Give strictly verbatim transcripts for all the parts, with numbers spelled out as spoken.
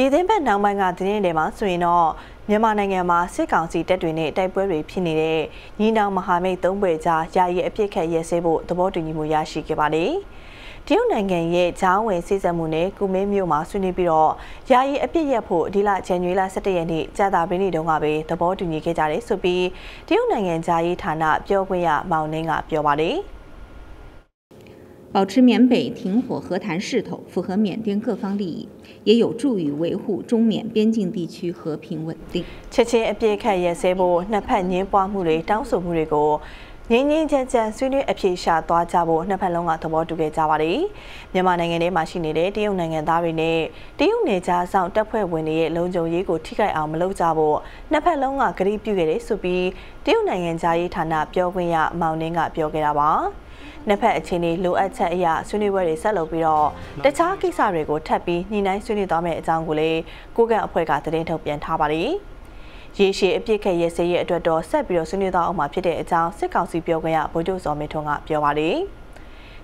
ဒီသင်္ဘတ်နောက်ပိုင်းကသတင်းတွေမှာဆိုရင်တော့မြန်မာနိုင်ငံမှာစစ်ကောင်စီတပ်တွေနဲ့တိုက်ပွဲတွေဖြစ်နေတဲ့ညီနောင်မဟာမိတ်သုံးဘွဲ့ကြားယာယီအပြစ်ခတ်ရဲစဲဖို့သဘောတူညီမှုရရှိခဲ့ပါတယ်။တရုတ်နိုင်ငံရဲ့ဂျောင်းဝင်စစ်ဆင်မှုနဲ့ကုမင်းမြို့မှာဆွေးနွေးပြီးတော့ယာယီအပြစ်ရပ်ဖို့ဒီလဇန်နဝါရီလ၁၇ရက်နေ့ကြာသပတေးနေ့တုန်းကပဲသဘောတူညီခဲ့ကြတယ်ဆိုပြီးတရုတ်နိုင်ငံကြားရေးဌာနပြောခွင့်ရမောင်နှင်းကပြောပါတယ်။保持缅北停火和谈势头，符合缅甸各方利益，也有助于维护中缅边境地区和平稳定。切切一边看也塞波，那盼年巴木雷当首木雷国。年年渐渐，随着一批下大家伙，那盘龙啊，淘宝都给加完哩。你嘛，那个你嘛是你的，利用那个单位呢，利用你加上搭配问题，龙舟一个体格也没老家伙，那盘龙啊，格里表给的手臂，利用那个加一谈啊，表个呀，毛呢个表给了吧。那盘前呢，六二七呀，孙女为的十六比咯，但差几三日个特别，你那孙女倒霉脏过嘞，估计会家子里头变差吧哩。也是一批开业事业多多，再比如孙女到我们批的一张，是搞事标个呀，不就上面同啊标话哩。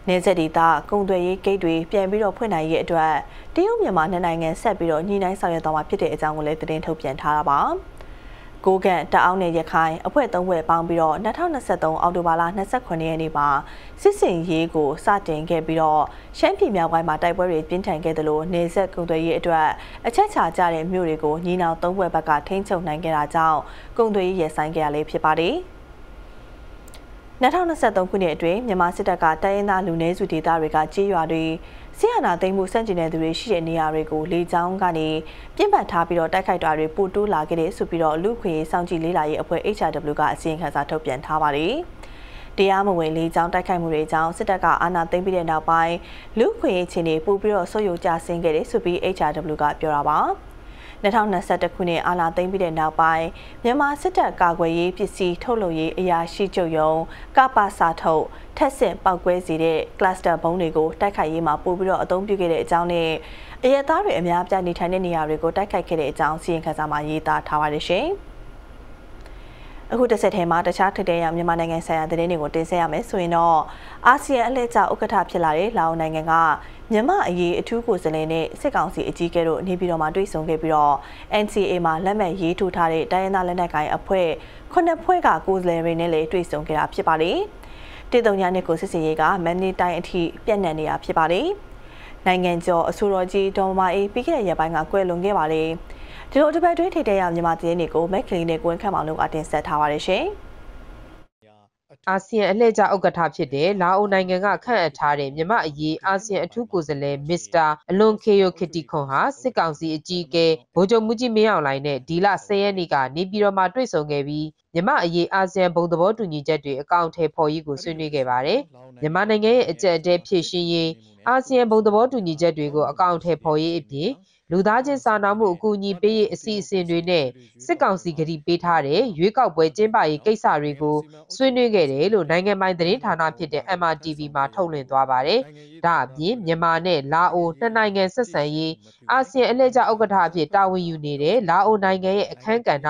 你这里打工对于给对，变比如困难一段，第二面嘛，那那眼再比如你那上面到我们批的一张，我来这里头变差了吧。ကိုကတအောင်နဲ့ရခိုင်အဖွဲ့သုံးဘွဲ့ပေါင်းပြီးတော့၂၀၂၃အောက်တိုဘာလ၂၈ရက်နေ့မှာစစ်စင်ရေးကိုစတင်ခဲ့ပြီးတော့ရှမ်းပြည်မြောက်ပိုင်းမှာတိုက်ပွဲတွေပြင်းထန်ခဲ့သလိုနေဆက်ကုန်သွယ်ရေးအတွက်အချက်ချာကြတဲ့မြို့တွေကိုညီနောင်သုံးဘွဲ့ဘက်ကထိန်းချုပ်နိုင်ခဲ့တာကြောင့်ကုန်သွယ်ရေးရပ်ဆိုင်းခဲ့ရလေဖြစ်ပါတယ်။၂၀၂၃ခုနှစ်အတွင်းမြန်မာစစ်တပ်ကတိုင်းရင်းသားလူနည်းစုဒေသတွေကကြေးရွာတွေဆီယနာသိမ်းမှုစန့်ကျင်တဲ့သူတွေရှိတဲ့နေရာတွေကိုလေကြောင်းကနေပြင်ပထားပြီးတော့တိုက်ခိုက်တာတွေပိုတိုးလာခဲ့တယ်ဆိုပြီးတော့လူခွေစောင့်ကြည့်လေးလာရေးအဖွဲ့ H R W ကအစီရင်ခံစာထုတ်ပြန်ထားပါတယ်။တရားမဝင်လေကြောင်းတိုက်ခိုက်မှုတွေကြောင့်စစ်တပ်ကအာဏာသိမ်းပြီးတဲ့နောက်ပိုင်းလူခွေချင်းတွေပိုပြီးတော့ဆုတ်ယုတ်ကြဆင်းခဲ့တယ်ဆိုပြီး H R W ကပြောတာပါ။၂၀၂၁ခုနှစ်အာဏာသိမ်းပြီးတဲ့နောက်ပိုင်းမြန်မာစစ်တပ်ကာကွယ်ရေးပစ္စည်းထုတ်လုပ်ရေးအရာရှိချုပ်ရုံးကပါစာထုတ်ထက်ဆင့်ပောက်ကွဲစေတဲ့ cluster ဘုံတွေကိုတိုက်ခိုက်ရေးမှာပို့ပြီးတော့အသုံးပြုခဲ့တဲ့အကြောင်းနဲ့အရက်သားတွေအများပြားနေထိုင်တဲ့နေရာတွေကိုတိုက်ခိုက်ခဲ့တဲ့အကြောင်းစီရင်ခံစာမှာရေးသားထားပါတယ်ရှင်။အခုတစ်ဆက်ထဲမှာတခြားထိပ်တဲရမြန်မာနိုင်ငံဆိုင်ရာသတင်းတွေကိုတင်ဆက်ရမယ်ဆိုရင်တော့အာဆီယံအလှည့်ကျဥက္ကဋ္ဌဖြစ်လာတဲ့လာအိုနိုင်ငံကမြန်မာအရေးအထူးကိုယ်စားလှယ်နဲ့စစ်ကောင်စီအကြီးအကဲတို့နေပြည်တော်မှာတွေ့ဆုံခဲ့ပြီးတော့ N C A မှာလက်မှတ်ရေးထိုးထားတဲ့တိုင်းရင်းသားလက်နက်ကိုင်အဖွဲ့ခုနှစ်ဖွဲ့ကကိုယ်စားလှယ်တွေနဲ့လည်းတွေ့ဆုံခဲ့တာဖြစ်ပါတယ်။တိတုံညာနှစ်ကိုစစ်စင်ရေးကမန်နီတိုင်းအထိပြန့်နှံ့နေတာဖြစ်ပါတယ်။နိုင်ငံကျော်အစိုးရကြီးဒေါ်မာအေးပြီးခဲ့တဲ့ရက်ပိုင်းကကွယ်လွန်ခဲ့ပါတယ်။ဒီလိုတစ်ပတ်တွင်းထိတဲ့ရမြန်မာသတင်းတွေကိုမက်ကလီနဲ့ကိုဝင်ခန့်မောင်တို့ကတင်ဆက်ထားပါတယ်ရှင်။အာဆီယံအလှည့်ကျဥက္ကဋ္ဌဖြစ်တဲ့လာအိုနိုင်ငံကခန့်အပ်ထားတဲ့မြန်မာအရေးအာဆီယံအထူးကိုယ်စားလှယ်မစ္စတာအလွန်ခေယိုခတီခွန်ဟာစစ်ကောင်စီအကြီးအကဲဗိုလ်ချုပ်မှူးကြီးမင်းအောင်လှိုင်နဲ့ဒီလ၁၀ရက်နေ့ကနေပြည်တော်မှာတွေ့ဆုံခဲ့ပြီးမြန်မာအရေးအာဆီယံဘုံသဘောတူညီချက်တွေအကောင့်ထဲပေါ်ရေးကိုဆွေးနွေးခဲ့ပါတယ်။မြန်မာနိုင်ငံရဲ့အကြက်အတဲဖြည့်ရှင်ရေးအာဆီယံဘုံသဘောတူညီချက်တွေကိုအကောင့်ထဲပေါ်ရေးအပြင်လူသားချင်းစာနာမှုအကူအညီပေးရေးအစီအစဉ်တွေနဲ့စစ်ကောင်စီကတိပေးထားတဲ့ရွေးကောက်ပွဲကျင်းပရေးကိစ္စတွေကိုဆွေးနွေးခဲ့တယ်လို့နိုင်ငံပိုင်သတင်းဌာနဖြစ်တဲ့ M R T V မှာထုတ်လွှင့်သွားပါတယ်။ဒါအပြင်မြန်မာနဲ့လာအိုနှစ်နိုင်ငံဆက်ဆံရေးအာဆီယံအလှည့်ကျဥက္ကဋ္ဌအဖြစ်တာဝန်ယူနေတဲ့လာအိုနိုင်ငံရဲ့အခမ်းကဏ္ဍ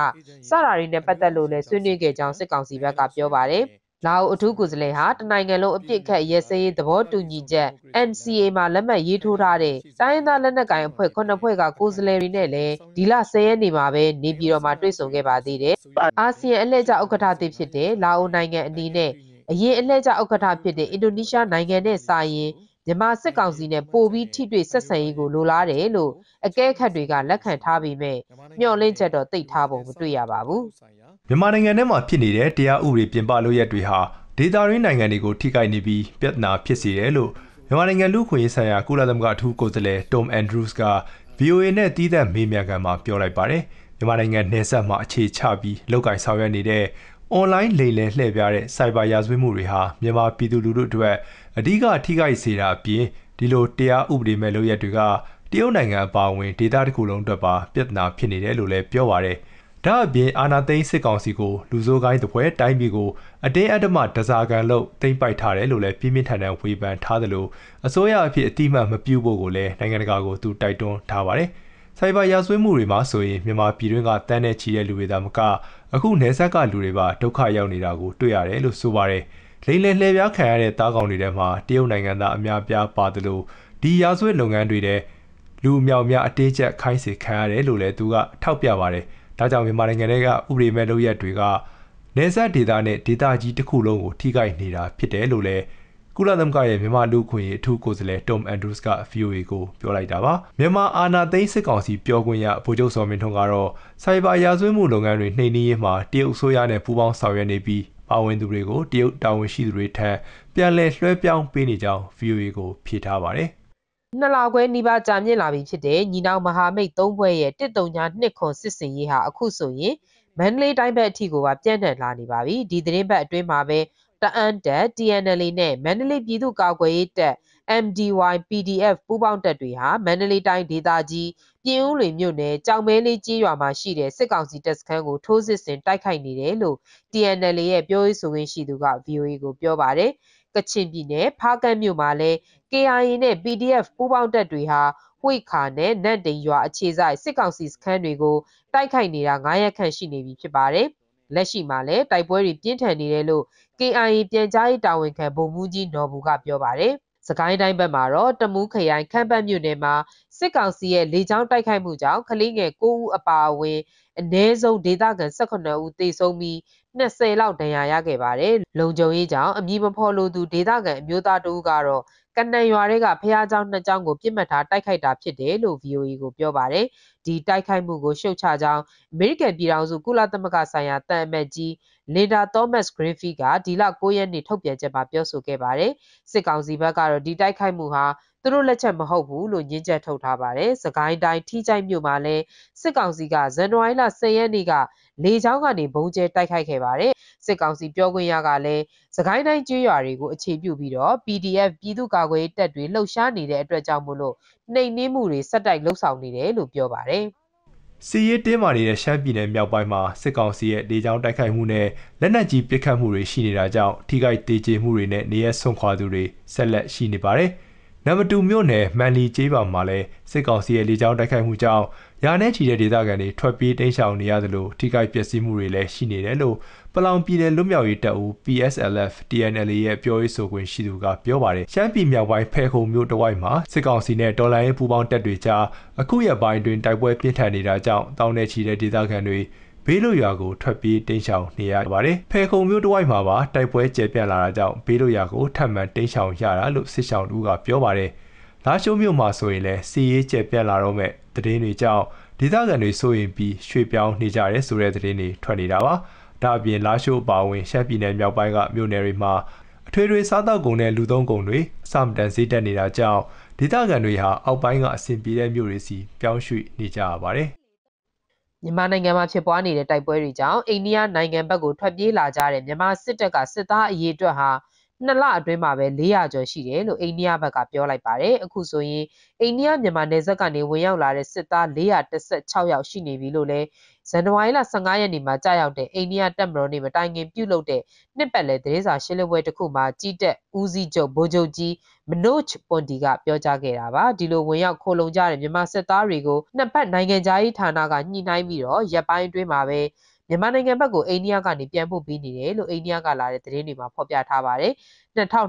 စတာတွေနဲ့ပတ်သက်လို့လည်းဆွေးနွေးခဲ့ကြောင်းစစ်ကောင်စီဘက်ကပြောပါတယ်။လာအိုအထူးကိုယ်စားလှယ်ဟာတနိုင်ငံလုံးအပြစ်ခတ်ရဲစဲရေးသဘောတူညီချက် N C A မှာလက်မှတ်ရေးထိုးထားတဲ့တိုင်းရင်းသားလက်နက်ကိုင်အဖွဲ့ခုနှစ်ဖွဲ့ကကိုယ်စားလှယ်တွေနဲ့လည်းဒီလ၁၀ရက်နေ့မှာပဲနေပြည်တော်မှာတွေ့ဆုံခဲ့ပါသေးတယ်။အာဆီယံအလှည့်ကျဥက္ကဋ္ဌသစ်ဖြစ်တဲ့လာအိုနိုင်ငံအနေနဲ့အရင်အလှည့်ကျဥက္ကဋ္ဌဖြစ်တဲ့အင်ဒိုနီးရှားနိုင်ငံနဲ့စာရင်မြန်မာစစ်ကောင်စီနဲ့ပိုပြီးထိတွေ့ဆက်ဆံရေးကိုလိုလားတယ်လို့အကဲခတ်တွေကလက်ခံထားပေမဲ့မျှော်လင့်ချက်တော့သိထားပုံမတွေ့ရပါဘူး။မြန်မာနိုင်ငံထဲမှာဖြစ်နေတဲ့တရားဥပဒေပြင်ပလုပ်ရက်တွေဟာဒေသရင်းနိုင်ငံတွေကိုထိခိုက်နေပြီးပြဿနာဖြစ်စေတယ်လို့မြန်မာနိုင်ငံလူ့အခွင့်အရေးဆိုင်ရာကုလသမဂ္ဂအထူးကိုယ်စားလှယ် Tom Andrews က V O A နဲ့တီးသန့်မေးမြန်းခန်းမှာပြောလိုက်ပါတယ်။မြန်မာနိုင်ငံနယ်စပ်မှာအခြေချပြီးလုပ်ကိုင်ဆောင်ရွက်နေတဲ့အွန်လိုင်းလိမ်လည်လှည့်ပြတဲ့စိုက်ဘာရာဇဝတ်မှုတွေဟာမြန်မာပြည်သူလူထုအတွက်အဓိကထိခိုက်စေတာအပြင်ဒီလိုတရားဥပဒေမဲ့လုပ်ရက်တွေကတရုတ်နိုင်ငံအပါအဝင်ဒေသတစ်ခုလုံးအတွက်ပါပြဿနာဖြစ်နေတယ်လို့လည်းပြောပါရယ်။ဒါအပြင်အာဏာသိမ်းစစ်ကောင်စီကိုလူဆိုးကိုင်းတစ်ပွဲတိုင်းပြည်ကိုအတင်းအဓမ္မတစားကန်လုပ်သိမ်းပိုက်ထားတယ်လို့လည်းပြင်းပြထန်ထန်ဝေဖန်ထားသလိုအစိုးရအဖြစ်အတိအမှန်မပြုဖို့ကိုလည်းနိုင်ငံတကာကိုသူတိုက်တွန်းထားပါရယ်။ဆိုက်ဘာရာဇဝတ်မှုတွေမှာဆိုရင်မြန်မာပြည်တွင်းကတန်းနဲ့ချီတဲ့လူတွေသာမကအခုနယ်စပ်ကလူတွေပါဒုက္ခရောက်နေတာကိုတွေ့ရတယ်လို့ဆိုပါတယ်။လိမ့်လည်လှည့်ပြားခံရတဲ့တားကောင်တွေထဲမှာတရုတ်နိုင်ငံသားအများပြားပါတယ်လို့ဒီရာဇဝတ်လုပ်ငန်းတွေတဲ့ လူမြောက်များအတေးချက်ခိုင်းစေခံရတယ်လို့လည်းသူကထောက်ပြပါတယ်။ဒါကြောင့်မြန်မာနိုင်ငံကဥပဒေမဲ့လုပ်ရက်တွေကနယ်စပ်ဒေသနဲ့ဒေသကြီးတစ်ခုလုံးကိုထိခိုက်နေတာဖြစ်တယ်လို့လည်းကုလသမဂ္ဂရဲ့မြန်မာလူ့အခွင့်အရေးအထူးကိုယ်စားလှယ် Tom Andrews က V O A ကိုပြောလိုက်တာပါ။မြန်မာအာဏာသိမ်းစစ်ကောင်စီပြောခွင့်ရဗိုလ်ချုပ်စောမင်းထွန်းကတော့ဆိုက်ဘာရာဇဝတ်မှုလုပ်ငန်းတွေနှိမ်နင်းရေးမှာတရုတ်အစိုးရနဲ့ပူးပေါင်းဆောင်ရွက်နေပြီးပါဝင်သူတွေကိုတရုတ်တာဝန်ရှိသူတွေထံပြန်လည်လွှဲပြောင်းပေးနေကြောင်း V O A ကိုဖြေထားပါတယ်။နှစ်လခွဲနီးပါးကြာမြင့်လာပြီဖြစ်တဲ့ညီနောင်မဟာမိတ်သုံးဘွဲ့ရဲ့တစ်သုံးညနှစ်ခုစစ်စင်ရေးဟာအခုဆိုရင်မန္တလေးတိုင်းဘက်အထိကိုပါပြန့်နှံ့လာနေပါပြီ။ဒီသတင်းပတ်အတွင်းမှာပဲတအန်းတပ် T N L A နဲ့မန္တလေးပြည်သူ့ကာကွယ်ရေးတပ် M D Y P D F ပူးပေါင်းတပ်တွေဟာမန္တလေးတိုင်းဒေသကြီးပြင်ဦးလွင်မြို့နယ်ကြောင်မဲလေးကျေးရွာမှာရှိတဲ့စစ်ကောင်စီတပ်စခန်းကိုထိုးစစ်ဆင်တိုက်ခိုက်နေတယ်လို့ T N L A ရဲ့ပြောရေးဆိုခွင့်ရှိသူက V O A ကိုပြောပါတယ်။ကချင်ပြည်နယ်ဖားကန့်မြို့မှာလည်း K I A နဲ့ P D F ပူးပေါင်းတပ်တွေဟာဝှိခါနဲ့နတ်တိန်ရွာအခြေစိုက်စစ်ကောင်စီစခန်းတွေကိုတိုက်ခိုက်နေတာငါးရက်ခန့်ရှိနေပြီဖြစ်ပါတယ်။လက်ရှိမှာလည်းတိုက်ပွဲတွေပြင်းထန်နေတယ်လို့ K I A ပြန်ကြားရေးတာဝန်ခံဗိုလ်မှူးကြီးနော်ဘူကပြောပါတယ်။စကိုင်းတိုင်းဘက်မှာတော့တမူးခရိုင်ခန့်ပတ်မြို့နယ်မှာစစ်ကောင်စီရဲ့လေကြောင်းတိုက်ခိုက်မှုကြောင့်ကလေးငယ်ကိုးဦးအပါအဝင်အနည်းဆုံးဒေသခံ၁၈ဦးသေဆုံးပြီး၂၀လောက်ဒဏ်ရာရခဲ့ပါတယ်။လုံခြုံရေးကြောင့်အမည်မဖော်လိုသူဒေသခံအမျိုးသားတဦးကတော့ကနန်ရွာတွေကဖျားကြောင်နှစ်ကြောင်ကိုပြစ်မှတ်ထားတိုက်ခိုက်တာဖြစ်တယ်လို့ V O A ကိုပြောပါတယ်။ဒီတိုက်ခိုက်မှုကိုရှုတ်ချကြောင်းအမေရိကန်ပြည်ထောင်စုကုလသမဂ္ဂဆိုင်ရာသံအမတ်ကြီးLinda Thomas-Greenfield ကဒီလ၉ရက်နေ့ထုတ်ပြန်ချက်မှာပြောဆိုခဲ့ပါတယ်။စစ်ကောင်စီဘက်ကတော့ဒီတိုက်ခိုက်မှုဟာသူတို့လက်ချက်မဟုတ်ဘူးလို့ညင်းချက်ထုတ်ထားပါတယ်။စကိုင်းတိုင်းထိချိုက်မြို့မှာလည်းစစ်ကောင်စီကဇန်နဝါရီလ၁၀ရက်နေ့ကလေကြောင်းကနေဘုံကျဲတိုက်ခိုက်ခဲ့ပါတယ်။စစ်ကောင်စီပြောခွင့်ရကလည်းစကိုင်းတိုင်းကျွေးရွာတွေကိုအခြေပြုပြီးတော့ P D F ပြည်သူ့ကာကွယ်ရေးတပ်တွေလှုပ်ရှားနေတဲ့အတွက်ကြောင့်မို့လို့နှိမ်နင်းမှုတွေဆက်တိုက်လှုပ်ဆောင်နေတယ်လို့ပြောပါတယ်။စီရေးတင်းမာနေတဲ့ရှမ်းပြည်နယ်မြောက်ပိုင်းမှာစစ်ကောင်စီရဲ့လေကြောင်းတိုက်ခိုက်မှုနဲ့လက်နက်ကြီးပစ်ခတ်မှုတွေရှိနေတာကြောင့်ထိခိုက်ဒေကျေမှုတွေနဲ့နေရာဆွန့်ခွာသူတွေဆက်လက်ရှိနေပါတယ်။နံပါတ်စတူမြို့နယ်မန်လီကျေးရွာမှာလည်းစစ်ကောင်စီရဲ့လေကြောင်းတိုက်ခိုက်မှုကြောင့်ရာနဲ့ချီတဲ့ဒေသခံတွေထွက်ပြေးတိမ်းရှောင်နေရသလိုထိခိုက်ပျက်စီးမှုတွေလည်းရှိနေတယ်လို့ပလောင်ပြည်နယ်လွတ်မြောက်ရေးတပ်ဦး P S L F T N L A ရဲ့ပြောရေးဆိုခွင့်ရှိသူကပြောပါတယ်။ရှမ်းပြည်မြောက်ပိုင်းဖဲခုံမြို့တစ်ဝိုက်မှာစစ်ကောင်စီနဲ့တော်လှန်ရေးပူးပေါင်းတပ်တွေကြားအခုရက်ပိုင်းတွင်တိုက်ပွဲပြင်းထန်နေတာကြောင့်တောင်းနဲ့ချီတဲ့ဒေသခံတွေဘေးလွတ်ရာကိုထွက်ပြေးတိမ်းရှောင်နေရပါတယ်။ဖဲခုံမြို့တစ်ဝိုက်မှာပါတိုက်ပွဲကျယ်ပြန့်လာတာကြောင့်ဘေးလွတ်ရာကိုထပ်မံတိမ်းရှောင်ရတာလို့စစ်ရှောင်တို့ကပြောပါတယ်။လာရှိုးမြို့မှာဆိုရင်လည်းစီရေးကျယ်ပြန့်လာတော့မဲ့သတင်းတွေကြောင့်ဒေသခံတွေစိုးရိမ်ပြီးရွှေ့ပြောင်းနေကြရဲဆိုတဲ့သတင်းတွေထွက်နေတာပါ။ဒါအပြင်လာရှိုးပါဝင်ရှမ်းပြည်နယ်မြောက်ပိုင်းကမြို့နယ်တွေမှာအထွေထွေစားတောက်ကုန်နဲ့လူသုံးကုန်တွေအဆမတန်ဈေးတက်နေတာကြောင့်ဒေသခံတွေဟာအောက်ပိုင်းကအဆင်ပြေတဲ့မြို့တွေစီပြောင်းရွှေ့နေကြရပါတယ်။မြန်မာနိုင်ငံမှာဖြစ်ပွားနေတဲ့တိုက်ပွဲတွေကြောင့်အိန္ဒိယနိုင်ငံဘက်ကိုထွက်ပြေးလာကြတဲ့မြန်မာစစ်တပ်ကစစ်သားအရေအတွက်ဟာနှစ်လအတွင်းမှာပဲ၄၀၀ကျော်ရှိတယ်လို့အိန္ဒိယဘက်ကပြောလိုက်ပါတယ်။အခုဆိုရင်အိန္ဒိယမြန်မာနယ်စပ်ကနေဝင်ရောက်လာတဲ့စစ်သား၄၁၆ယောက်ရှိနေပြီလို့လည်းဇန်နဝါရီလ၁၅ရက်နေ့မှာကြာရောက်တဲ့အိန္ဒိယတပ်မတော်နေမတိုင်ခင်ပြုတ်လုတဲ့နှစ်ပတ်လည်သတင်းစာရှင်းလင်းပွဲတစ်ခုမှာကြီးတက်ဦးစီးချုပ်ဗိုလ်ချုပ်ကြီးမနို့ချ်ပွန်ဒီကပြောကြားခဲ့တာပါ။ဒီလိုဝင်ရောက်ခိုလုံကြတဲ့မြန်မာစစ်သားတွေကိုနှစ်ပတ်နိုင်ငံခြားရေးဌာနကညှိနှိုင်းပြီးတော့ရပ်ပိုင်းအတွင်းမှာပဲမြန်မာနိုင်ငံဘက်ကိုအိန္ဒိယကနေပြန်ပို့ပေးနေတယ်လို့အိန္ဒိယကလာတဲ့သတင်းတွေမှာဖော်ပြထားပါတယ်။၂၀၂၃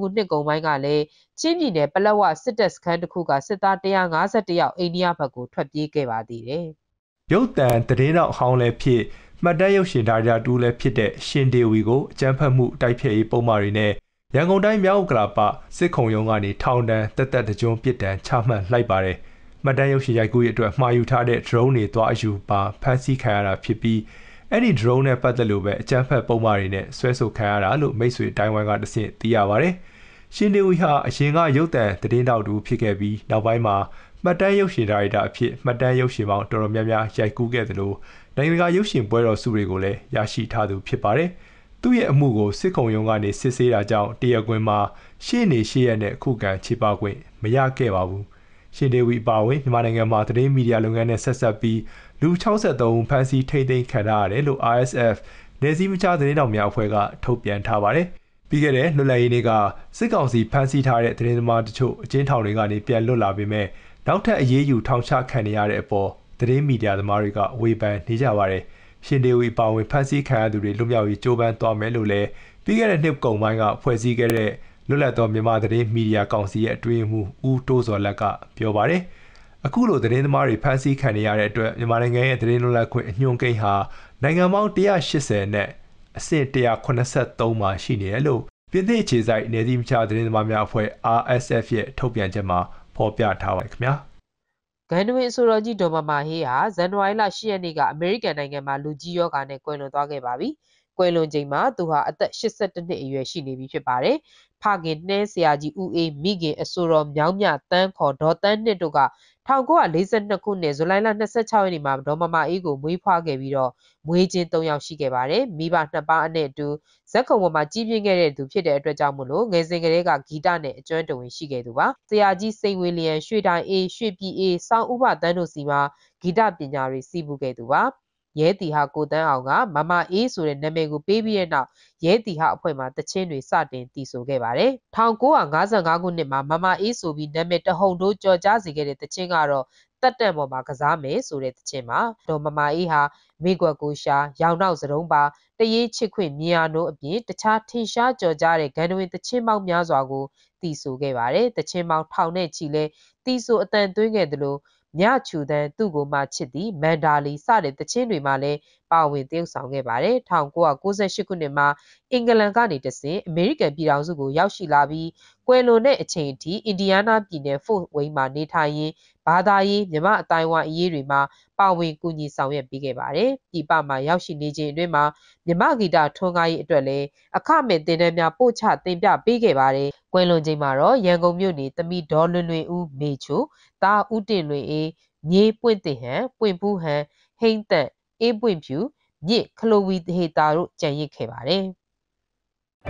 ခုနှစ်ကုန်ပိုင်းကလည်းချင်းပြည်နယ်ပလက်ဝစစ်တပ်စခန်းတစ်ခုကစစ်သား၁၅၁ယောက်အိန္ဒိယဘက်ကိုထွက်ပြေးခဲ့ပါသေးတယ်။ရုတ်တံသတင်းတော့ဟောင်းလည်းဖြစ်မှတ်တမ်းရုပ်ရှင်ဒါရိုက်တာတူလည်းဖြစ်တဲ့ရှင်ဒေဝီကိုအကြမ်းဖက်မှုတိုက်ဖျက်ရေးပုံမှားတွေနဲ့ရန်ကုန်တိုင်းမြောက်ဥက္ကလာပစစ်ခုံရုံးကနေထောင်ဒဏ်တက်တက်တကြွပြစ်ဒဏ်ချမှတ်လိုက်ပါတယ်။မှတ်တမ်းရုပ်ရှင်ရိုက်ကူးရေးအတွက်မှာယူထားတဲ့ drone တွေသွားအယူပါဖမ်းဆီးခံရတာဖြစ်ပြီးအဲ့ဒီ drone နဲ့ပတ်သက်လို့ပဲအကြမ်းဖက်ပုံမှားတွေနဲ့ဆွဲဆိုခံရတာလို့မိတ်ဆွေတိုင်းဝမ်ကတဆင့်သိရပါတယ်။ရှင်နေဝီဟာအရင်ကရုပ်သံသတင်းတောက်တူဖြစ်ခဲ့ပြီးနောက်ပိုင်းမှာမှတ်တမ်းရုပ်ရှင်ဒါရိုက်တာအဖြစ်မှတ်တမ်းရုပ်ရှင်ပေါင်းတော်တော်များများရိုက်ကူးခဲ့သလိုနိုင်ငံတကာရုပ်ရှင်ပွဲတော်ဆုတွေကိုလည်းရရှိထားသူဖြစ်ပါတယ်။သူ့ရဲ့အမှုကိုစစ်ခုံရုံးကနေစစ်ဆေးတာကြောင့်တရားခွင်မှာရှေ့နေရှေ့ရက်နဲ့အခုကံခြေပါခွင့်မရခဲ့ပါဘူး။ရှင်ဒေဝီပါဝင်မြန်မာနိုင်ငံမှာသတင်းမီဒီယာလုပ်ငန်းနဲ့ဆက်ဆက်ပြီးလူ၆၃ဦးဖမ်းဆီးထိန်းသိမ်းခံရတယ်လို့ R S F နယ်စည်းမခြားသတင်းတောင်များအဖွဲ့ကထုတ်ပြန်ထားပါတယ်။ပြီးခဲ့တဲ့လွတ်လပ်ရေးနေ့ကစစ်ကောင်စီဖမ်းဆီးထားတဲ့သတင်းသမားတချို့အကျဉ်းထောင်တွေကနေပြန်လွတ်လာပေမဲ့နောက်ထပ်အရေးယူထောင်ချခံရတဲ့အပေါ်သတင်းမီဒီယာသမားတွေကဝေဖန်နေကြပါတယ်။ရှင်ဒေဝီပါဝင်ဖမ်းဆီးခံရသူတွေလွတ်မြောက်ရေးကြိုးပမ်းသွားမယ်လို့လည်းပြီးခဲ့တဲ့နှစ်ကုန်ပိုင်းကဖွဲ့စည်းခဲ့တဲ့လွတ်လပ်သောမြန်မာသတင်းမီဒီယာကောင်စီရဲ့အတွင်းမှဦးတိုးစော်လက်ကပြောပါတယ် Akulo the Mari Pansy Kanyar at Maranga Drinola Nyonkeha, Nangamount Dia Shisen, Saint Dia Conasat Toma Shiniello, Vindages I Nedim Chadrin Mamia for R S F Topian Jama, Popia Tower Kmia. Ganway Suraji Doma Mahia, Zanwaila Shianiga, American Nangama, Lugio Gane Queno Dage Babi, Queno Jema, Duha at the Shisatan Yuashini Vipare, Pagin Nansiaji Ue Migi, Asurom Yamia, Tanko, Dotan Neduga. Tango a listen the Kunes, Lila Nasatani Mam, Domama Ego, Muipa Gavido, Muijin Toyam Shigabare, Miba Nabane do, Sakoma Jibing to Peter Drajamulo, Gazingerega Gidane, Jointo in Shigeduba, the Aji Saint William, Shudan A, Ship E, San Uba Danosima, Gida Binari, Sibugeduba, Yeti Hako Danga, Mama Esu and Namego Baby and now Yeti Hapoema, the chain with Satin Tiso Gabare, Tango and Gazangagunema, Mama Esu, we named the whole no Georgiazi get the Chingaro, Tatamo Makazame, so let Chema, no Mama Iha, Migua Gusha, Yaunao Zeromba, the Ye Chiquin Miano, the Chatisha, Georgiare, Ganuin, the Chemau Miazago, Tiso Gabare, the Chemau Town and Chile, Tiso attend doing it low. Nya chu then Tugo Machidi, Mandali, Sade, the Chinri Male, Bowing Dil Sangabare, Tangoa Goza Shikunema, Engelangani to say, American Biranzugo, Yashi Labi, Quello Ne Chainty, Indiana Bine, Foot Wayma Nitaye, Badaye, Nema Taiwan Yerima, Bowing Guni Sanga Bigabare, Ibama Yashi Nijin Rema, Nemagida Tongai Dole, a comment Denemia Pocha, Dembia Bigabare, Quello Jemaro, Yango Muni, the me Dolly U Mechu. Ta udin lui ye puente hair, puimpu hair, hang that, a puimpu, ye, Chloe, the hetaru, Jenny Kebare.